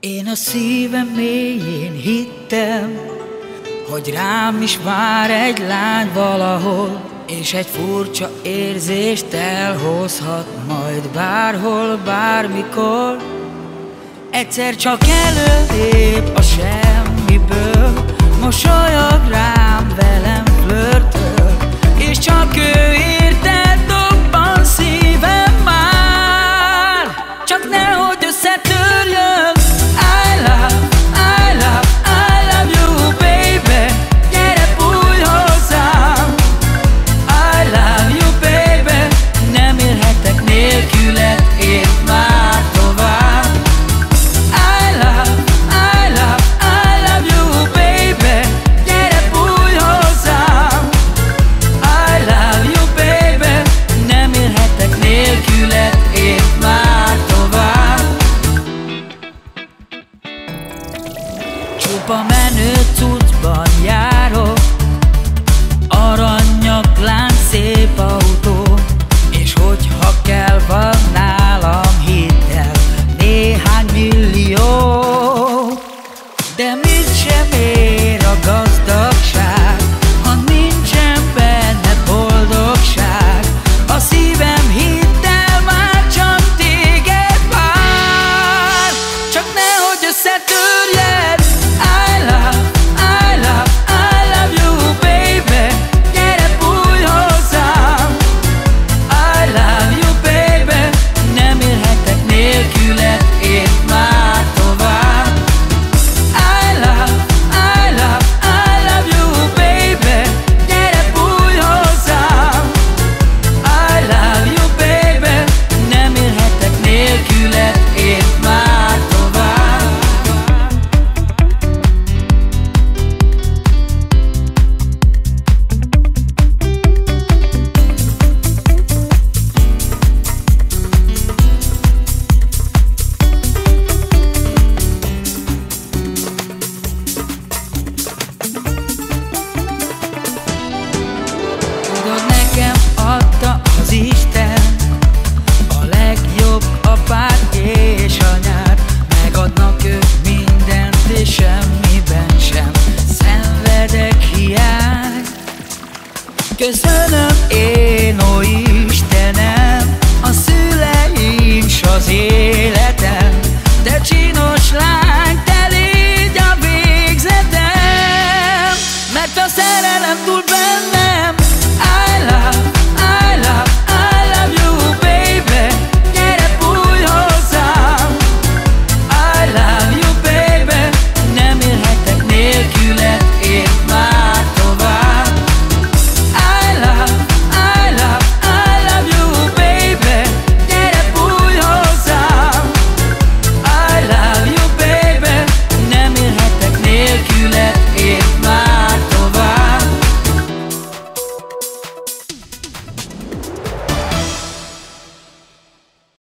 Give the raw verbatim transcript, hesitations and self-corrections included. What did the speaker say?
Én a szívem mélyén hittem, hogy rám is vár egy lány valahol, és egy furcsa érzést elhozhat majd bárhol, bármikor. Egyszer csak előlép a semmiből, mosolyog rám, velem flörtöl, és csak ő érte dobban szívem már, csak nehogy összetörjön. Csupa menő cuccban járok, aranyak láng szép autó, és hogyha kell, van nálam hidd el néhány millió. De mit sem ér a gazdagság, ha nincsen benne boldogság. A szívem hidd el már csak téged vár, csak nehogy összetörjön.